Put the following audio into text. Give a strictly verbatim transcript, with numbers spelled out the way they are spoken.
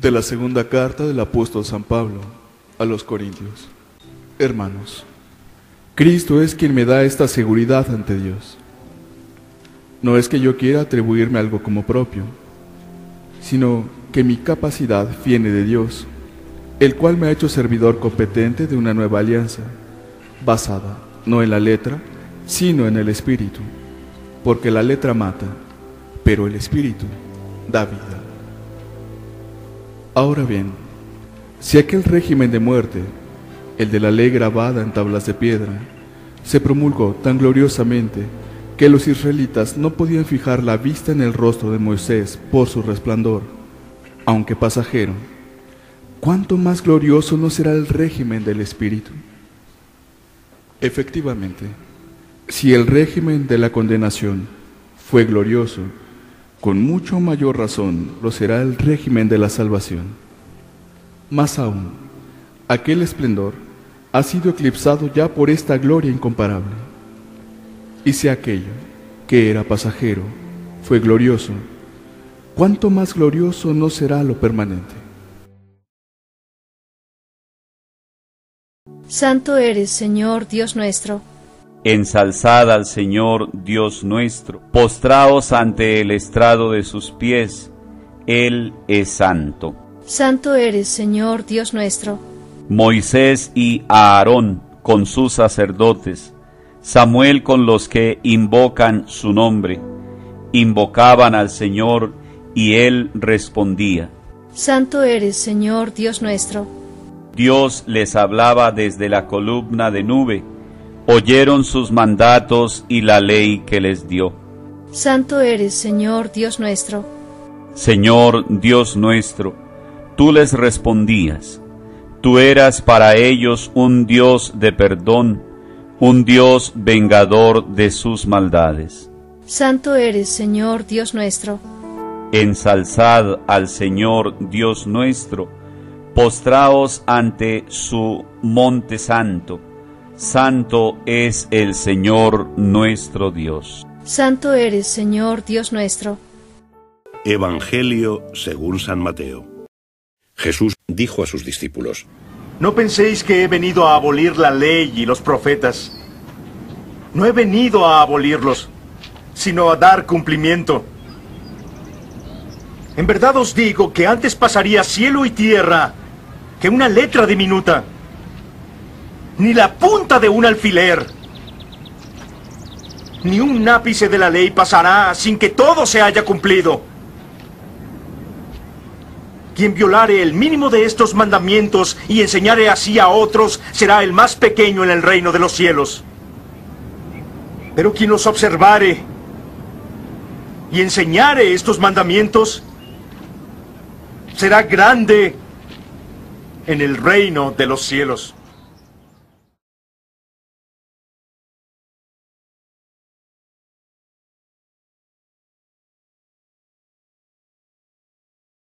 De la segunda carta del apóstol San Pablo a los Corintios. Hermanos, Cristo es quien me da esta seguridad ante Dios. No es que yo quiera atribuirme algo como propio, sino que mi capacidad viene de Dios, el cual me ha hecho servidor competente de una nueva alianza, basada no en la letra, sino en el Espíritu, porque la letra mata, pero el Espíritu da vida. Ahora bien, si aquel régimen de muerte, el de la ley grabada en tablas de piedra, se promulgó tan gloriosamente que los israelitas no podían fijar la vista en el rostro de Moisés por su resplandor, aunque pasajero, ¿cuánto más glorioso no será el régimen del Espíritu? Efectivamente, si el régimen de la condenación fue glorioso, con mucho mayor razón lo será el régimen de la salvación. Más aún, aquel esplendor ha sido eclipsado ya por esta gloria incomparable. Y si aquello que era pasajero fue glorioso, ¿cuánto más glorioso no será lo permanente? Santo eres, Señor Dios nuestro. Ensalzad al Señor Dios nuestro, postraos ante el estrado de sus pies, Él es santo. Santo eres, Señor Dios nuestro. Moisés y Aarón con sus sacerdotes, Samuel con los que invocan su nombre, invocaban al Señor y Él respondía. Santo eres, Señor Dios nuestro. Dios les hablaba desde la columna de nube, oyeron sus mandatos y la ley que les dio. Santo eres, Señor Dios nuestro. Señor Dios nuestro, tú les respondías. Tú eras para ellos un Dios de perdón, un Dios vengador de sus maldades. Santo eres, Señor Dios nuestro. Ensalzad al Señor Dios nuestro, postraos ante su monte santo. Santo es el Señor nuestro Dios. Santo eres, Señor Dios nuestro. Evangelio según San Mateo. Jesús dijo a sus discípulos: No penséis que he venido a abolir la ley y los profetas. No he venido a abolirlos, sino a dar cumplimiento. En verdad os digo que antes pasaría cielo y tierra que una letra diminuta, ni la punta de un alfiler, ni un ápice de la ley pasará sin que todo se haya cumplido. Quien violare el mínimo de estos mandamientos y enseñare así a otros, será el más pequeño en el reino de los cielos. Pero quien los observare y enseñare estos mandamientos, será grande en el reino de los cielos.